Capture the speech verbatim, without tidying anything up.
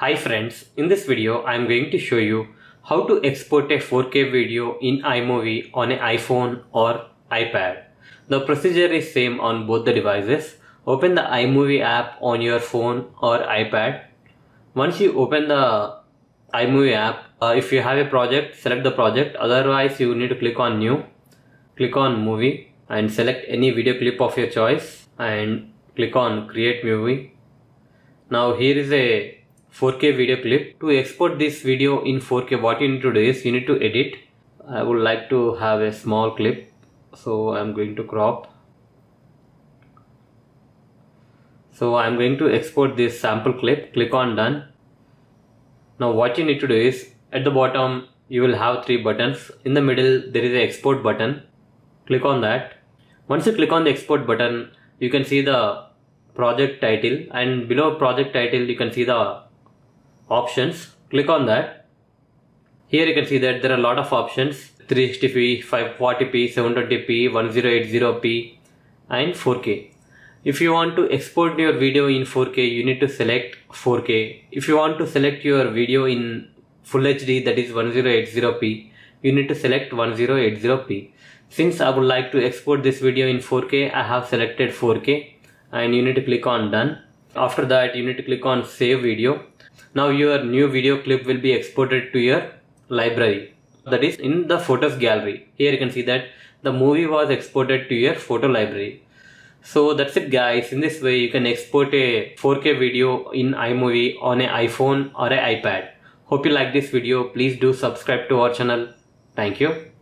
Hi friends, in this video I am going to show you how to export a four K video in iMovie on an iPhone or iPad. The procedure is same on both the devices. Open the iMovie app on your phone or iPad. Once you open the iMovie app, uh, if you have a project, select the project, otherwise you need to click on new, click on movie and select any video clip of your choice and click on create movie. Now here is a four K video clip. To export this video in four K, what you need to do is you need to edit. I would like to have a small clip, so I'm going to crop. So I'm going to export this sample clip. Click on done. Now what you need to do is, at the bottom you will have three buttons. In the middle there is an export button. Click on that. Once you click on the export button, you can see the project title, and below project title you can see the options. Click on that. Here you can see that there are a lot of options: three sixty p, five forty p, seven twenty p, ten eighty p and four K. If you want to export your video in four K, you need to select four K. If you want to select your video in full H D, that is ten eighty p, you need to select ten eighty p. Since I would like to export this video in four K, I have selected four K and you need to click on done. After that you need to click on save video. Now your new video clip will be exported to your library, that is in the photos gallery. Here you can see that the movie was exported to your photo library. So that's it guys. In this way you can export a four K video in iMovie on an iPhone or an iPad. Hope you like this video. Please do subscribe to our channel. Thank you.